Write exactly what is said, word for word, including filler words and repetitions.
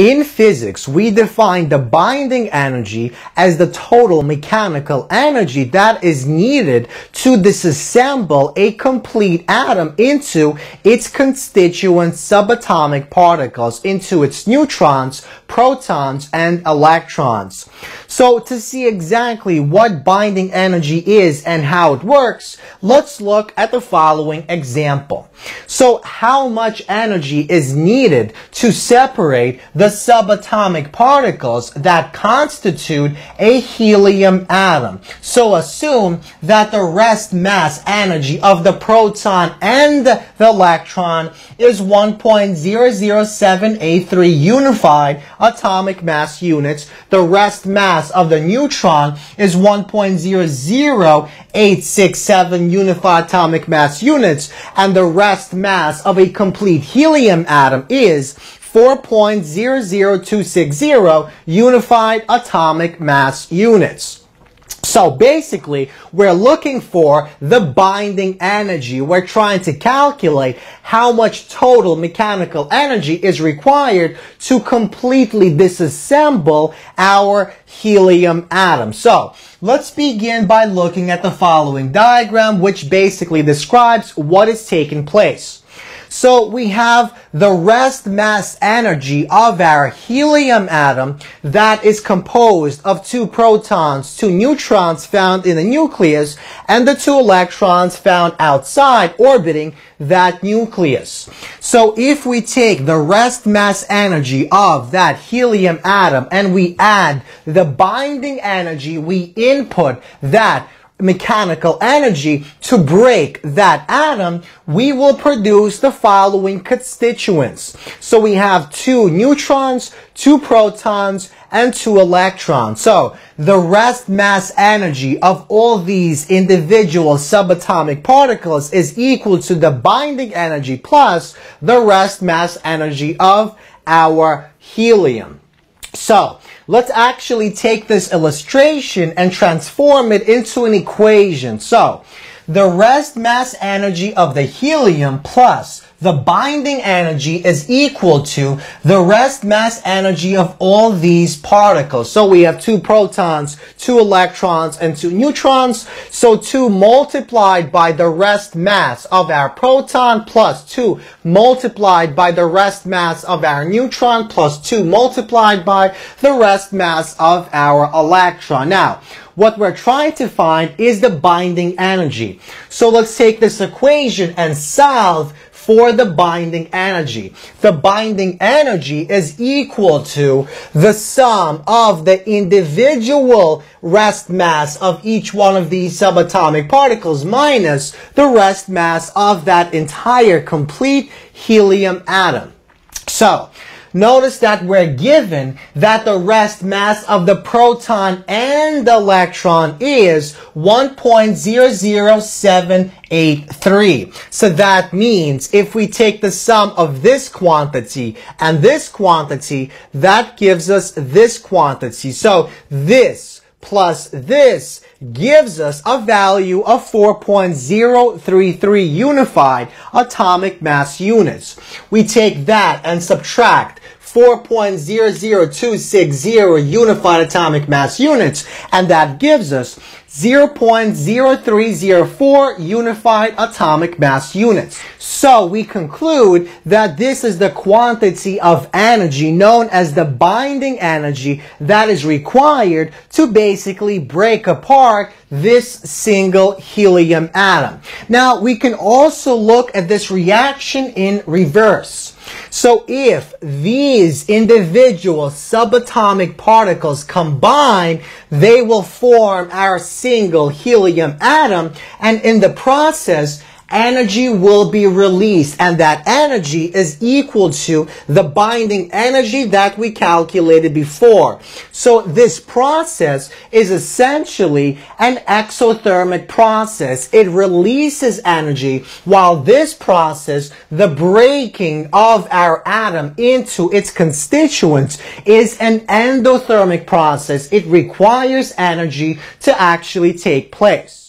In physics, we define the binding energy as the total mechanical energy that is needed to disassemble a complete atom into its constituent subatomic particles, into its neutrons, protons, and electrons. So to see exactly what binding energy is and how it works, let's look at the following example. So how much energy is needed to separate the subatomic particles that constitute a helium atom? So assume that the rest mass energy of the proton and the electron is one point zero zero seven eight three unified atomic mass units. The rest mass of the neutron is one point zero zero eight six seven unified atomic mass units, and the rest mass of a complete helium atom is four point zero zero two six zero unified atomic mass units. So basically, we're looking for the binding energy. We're trying to calculate how much total mechanical energy is required to completely disassemble our helium atom. So let's begin by looking at the following diagram, which basically describes what is taking place. So we have the rest mass energy of our helium atom that is composed of two protons, two neutrons found in the nucleus, and the two electrons found outside orbiting that nucleus. So if we take the rest mass energy of that helium atom and we add the binding energy, we input that mechanical energy to break that atom, we will produce the following constituents. So we have two neutrons, two protons, and two electrons. So the rest mass energy of all these individual subatomic particles is equal to the binding energy plus the rest mass energy of our helium. So let's actually take this illustration and transform it into an equation. So the rest mass energy of the helium plus the binding energy is equal to the rest mass energy of all these particles. So we have two protons, two electrons, and two neutrons. So two multiplied by the rest mass of our proton plus two multiplied by the rest mass of our neutron plus two multiplied by the rest mass of our electron. Now, what we're trying to find is the binding energy. So let's take this equation and solve for the binding energy. The binding energy is equal to the sum of the individual rest mass of each one of these subatomic particles minus the rest mass of that entire complete helium atom. So notice that we're given that the rest mass of the proton and the electron is one point zero zero seven eight three. So that means if we take the sum of this quantity and this quantity, that gives us this quantity. So this plus this gives us a value of four point zero three three unified atomic mass units. We take that and subtract four point zero zero two six zero unified atomic mass units, and that gives us zero point zero three zero four unified atomic mass units. So we conclude that this is the quantity of energy known as the binding energy that is required to basically break apart this single helium atom. Now, we can also look at this reaction in reverse. So if these individual subatomic particles combine, they will form our single helium atom, and in the process, energy will be released, and that energy is equal to the binding energy that we calculated before. So this process is essentially an exothermic process. It releases energy, while this process, the breaking of our atom into its constituents, is an endothermic process. It requires energy to actually take place.